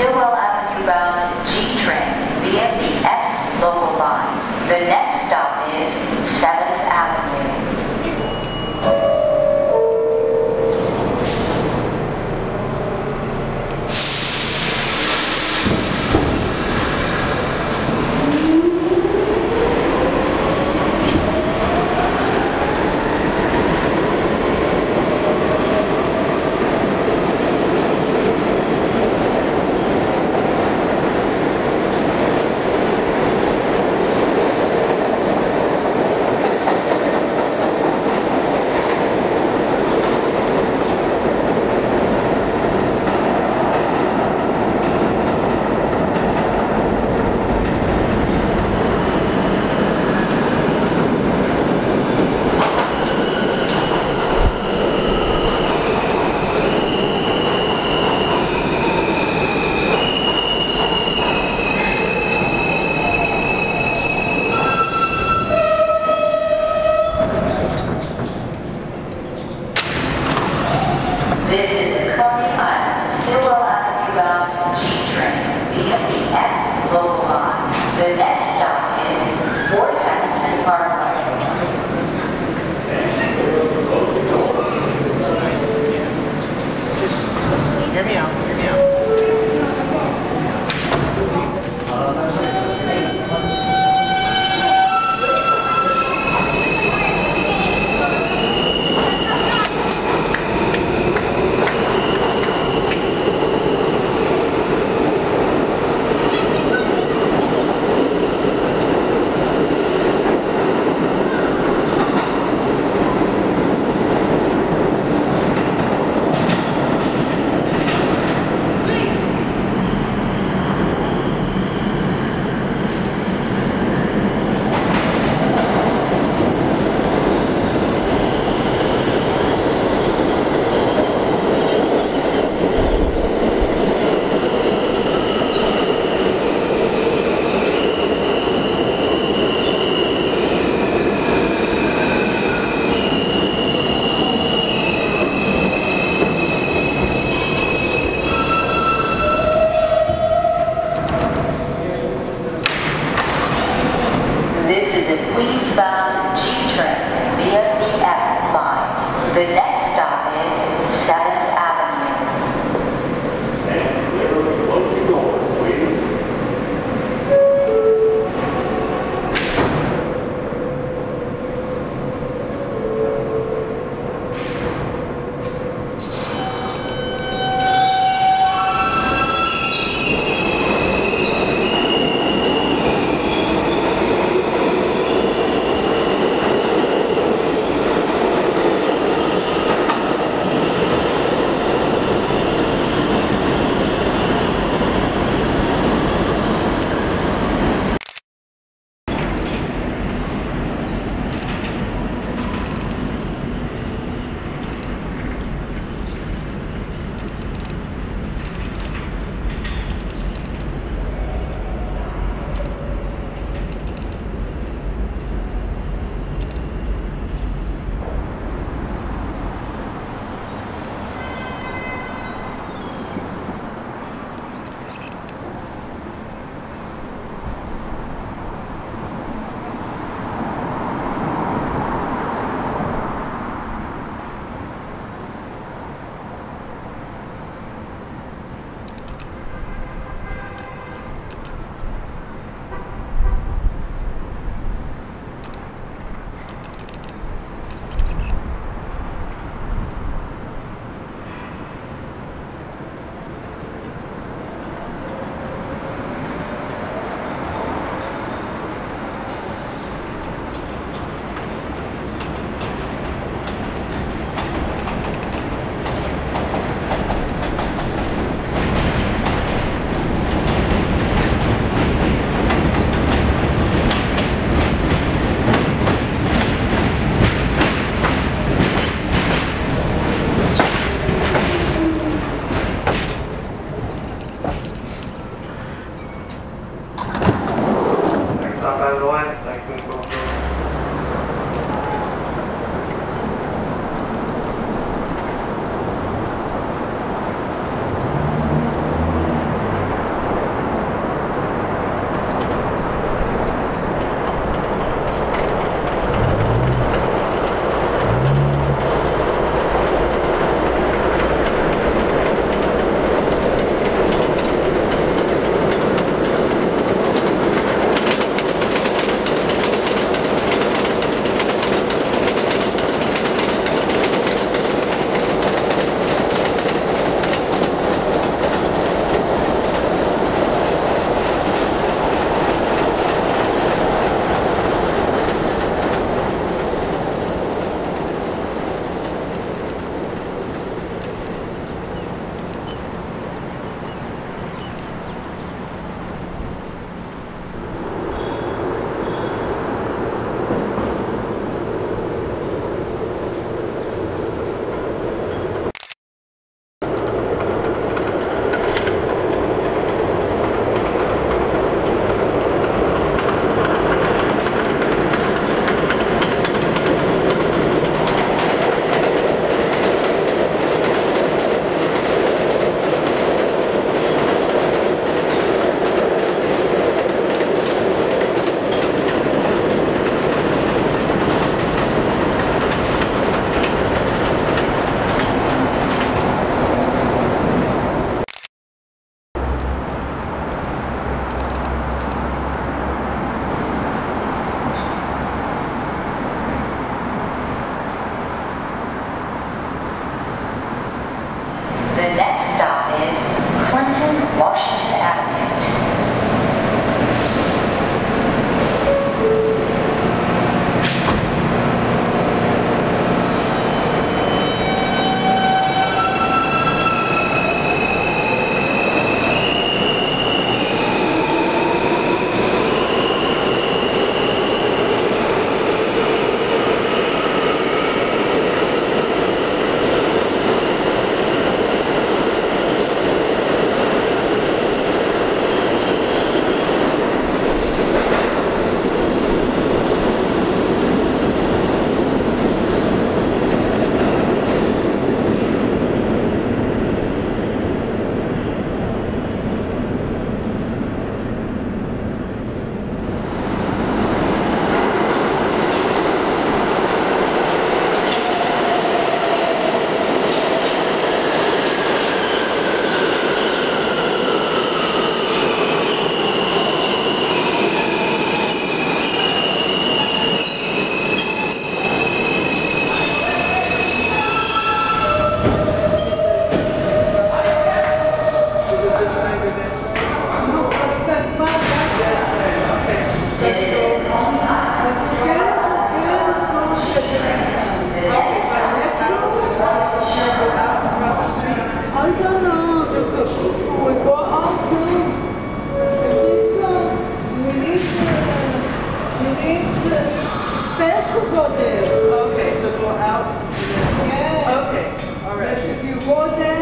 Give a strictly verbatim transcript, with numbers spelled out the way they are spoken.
Stillwell Avenue bound G train via the X local line. The next stop is seventh Avenue. question to ask. Okay, so go out. Yeah. Okay, all right. But if you go there,